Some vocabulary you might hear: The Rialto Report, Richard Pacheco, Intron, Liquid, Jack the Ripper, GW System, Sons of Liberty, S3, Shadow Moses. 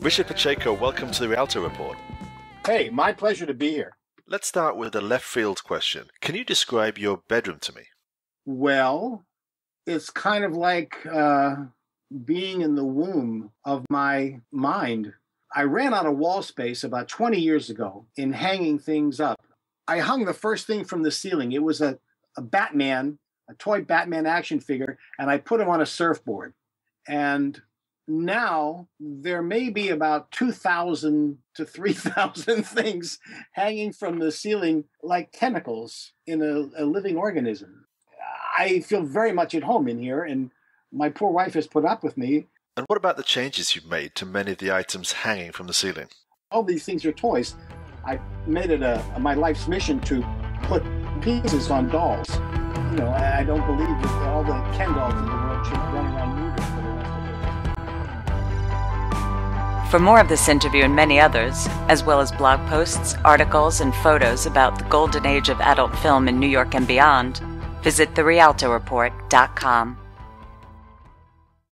Richard Pacheco, welcome to the Rialto Report. Hey, my pleasure to be here. Let's start with a left field question. Can you describe your bedroom to me? Well, it's kind of like being in the womb of my mind. I ran out of wall space about 20 years ago in hanging things up. I hung the first thing from the ceiling. It was a Batman, a toy Batman action figure, and I put him on a surfboard. And now there may be about 2,000 to 3,000 things hanging from the ceiling like tentacles in a living organism. I feel very much at home in here, and my poor wife has put up with me. And what about the changes you've made to many of the items hanging from the ceiling? All these things are toys. I made it my life's mission to put pieces on dolls. You know, I don't believe that all the Ken dolls in the world should run around nude for the rest of it. For more of this interview and many others, as well as blog posts, articles, and photos about the golden age of adult film in New York and beyond, visit TheRialtoReport.com.